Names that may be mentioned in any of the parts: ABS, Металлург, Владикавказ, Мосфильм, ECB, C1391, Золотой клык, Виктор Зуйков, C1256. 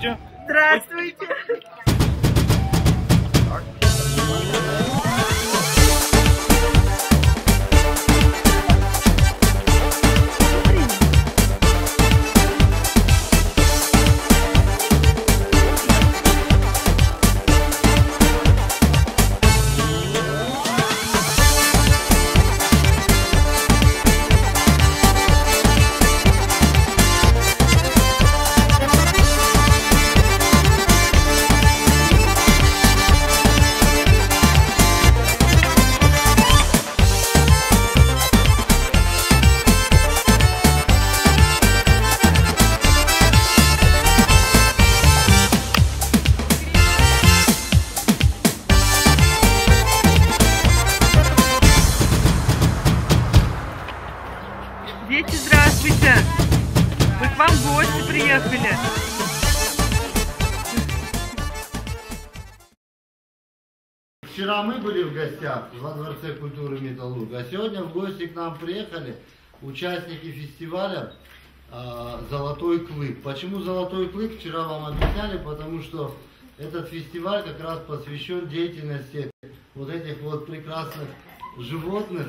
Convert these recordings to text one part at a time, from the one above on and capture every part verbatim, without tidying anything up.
Здравствуйте. Здравствуйте. Дети, здравствуйте! Мы к вам в гости приехали! Вчера мы были в гостях во Дворце культуры Металлурга, а сегодня в гости к нам приехали участники фестиваля «Золотой клык». Почему «Золотой клык» вчера вам объясняли? Потому что этот фестиваль как раз посвящен деятельности вот этих вот прекрасных животных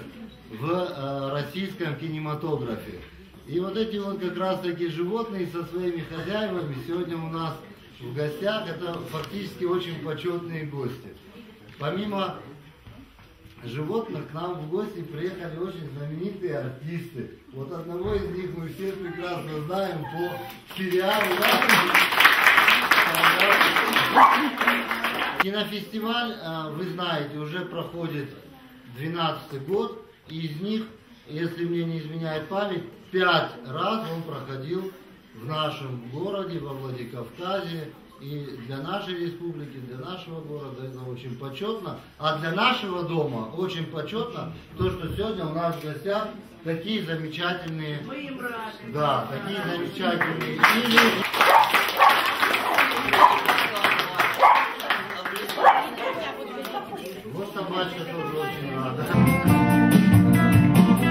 в э, российском кинематографе. И вот эти вот как раз таки животные со своими хозяевами сегодня у нас в гостях. Это фактически очень почетные гости. Помимо животных к нам в гости приехали очень знаменитые артисты. Вот одного из них мы все прекрасно знаем по сериалу. Кинофестиваль, э, вы знаете, уже проходит двенадцатый год, и из них, если мне не изменяет память, пять раз он проходил в нашем городе, во Владикавказе. И для нашей республики, для нашего города это очень почетно. А для нашего дома очень почетно то, что сегодня у нас в гостях такие замечательные... Мы им рады. Да, такие замечательные... Вот собачка тоже очень рада. Thank you.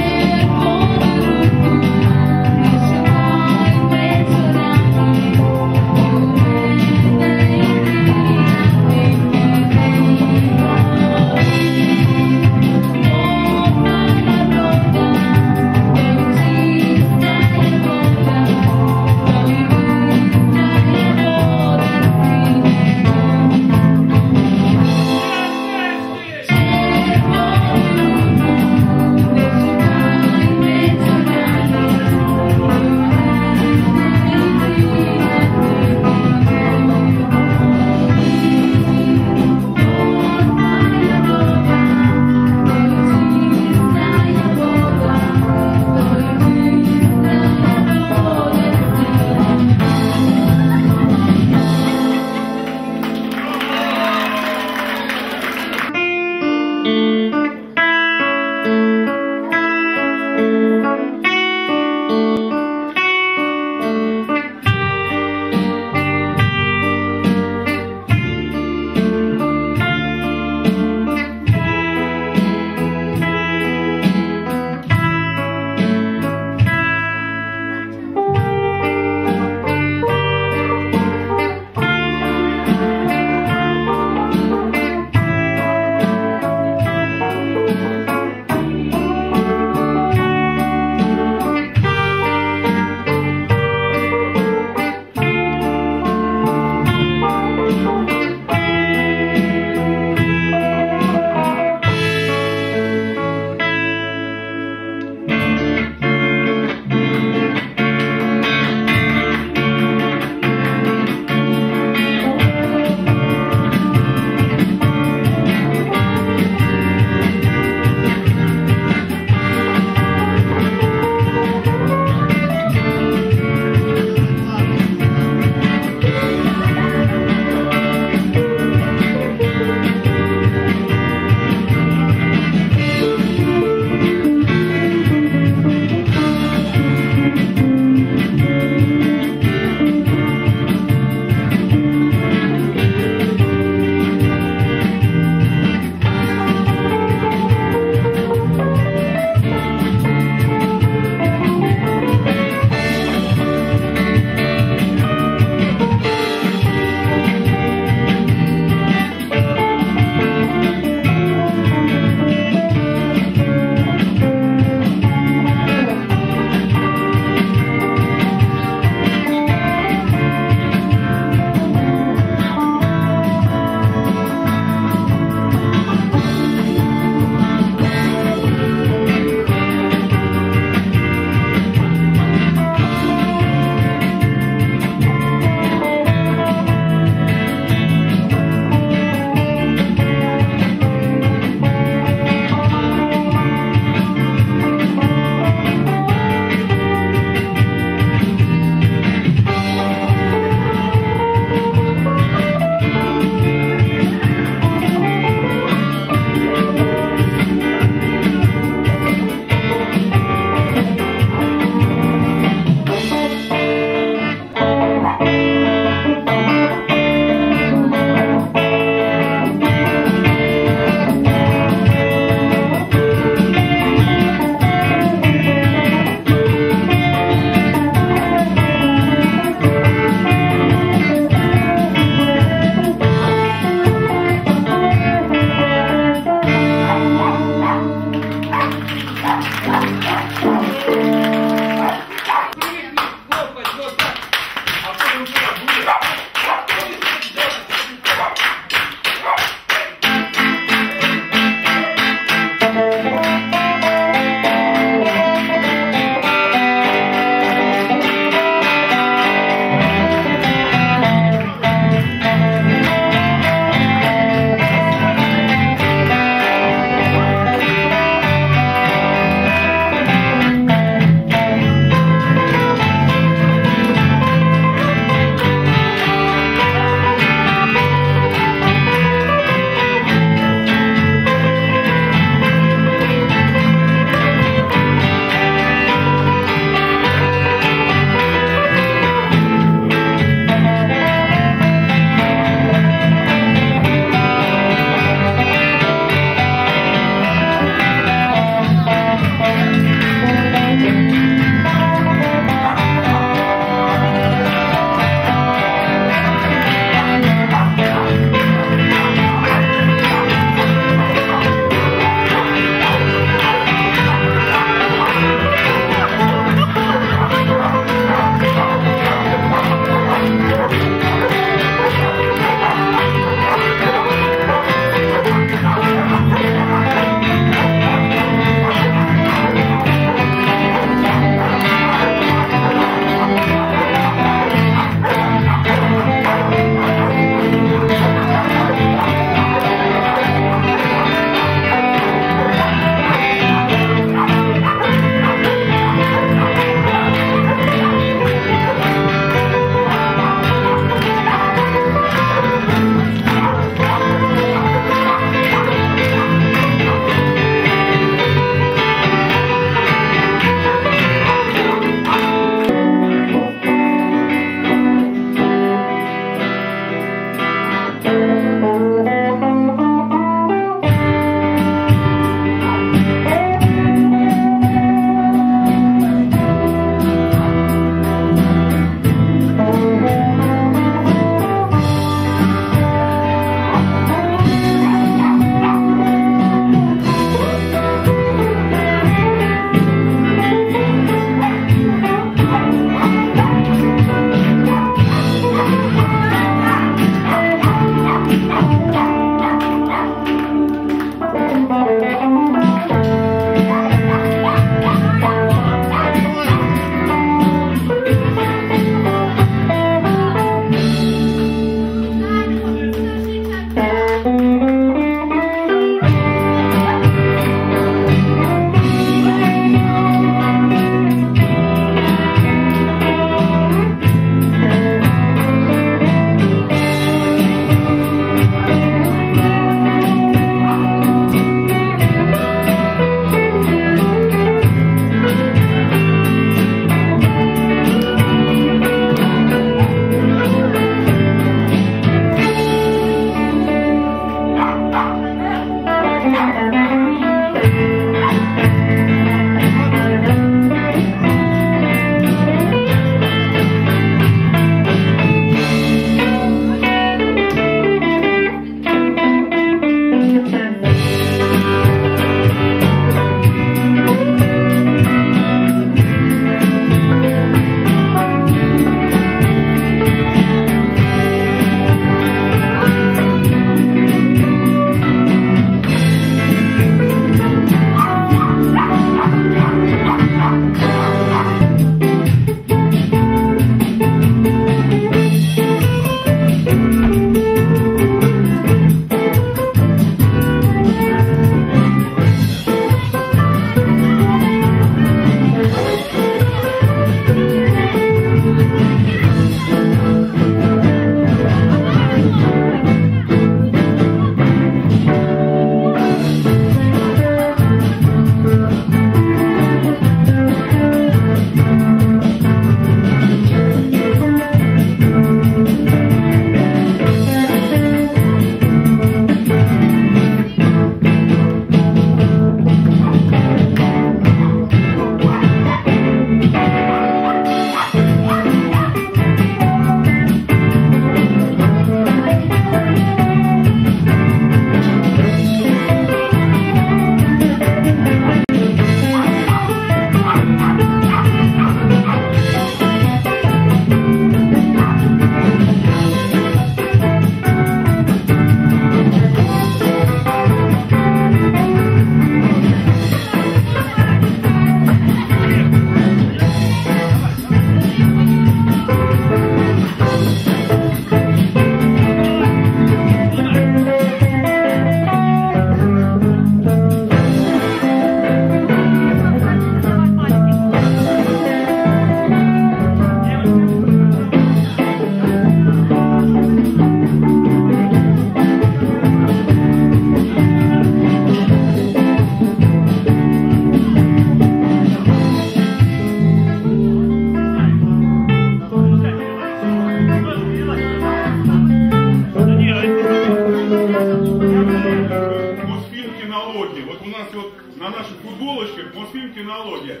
галочкой «Мосфильм кинология».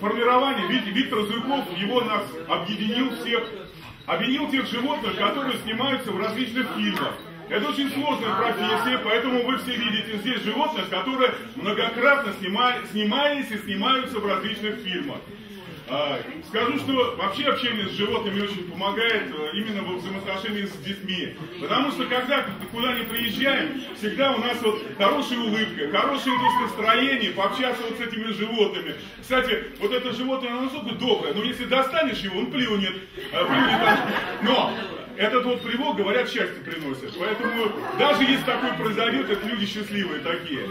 Формирование, видите, Виктор Зуйков, его нас объединил всех, объединил тех животных, которые снимаются в различных фильмах. Это очень сложная профессия, поэтому вы все видите здесь животных, которые многократно снимали, снимались и снимаются в различных фильмах. Скажу, что вообще общение с животными очень помогает именно во взаимоотношениях с детьми. Потому что когда куда ни приезжаем, всегда у нас вот хорошая улыбка, хорошее настроение, пообщаться вот с этими животными. Кстати, вот это животное настолько доброе, но если достанешь его, он плюнет. плюнет. Но этот вот плевок, говорят, счастье приносит. Поэтому даже если такое произойдет, это люди счастливые такие.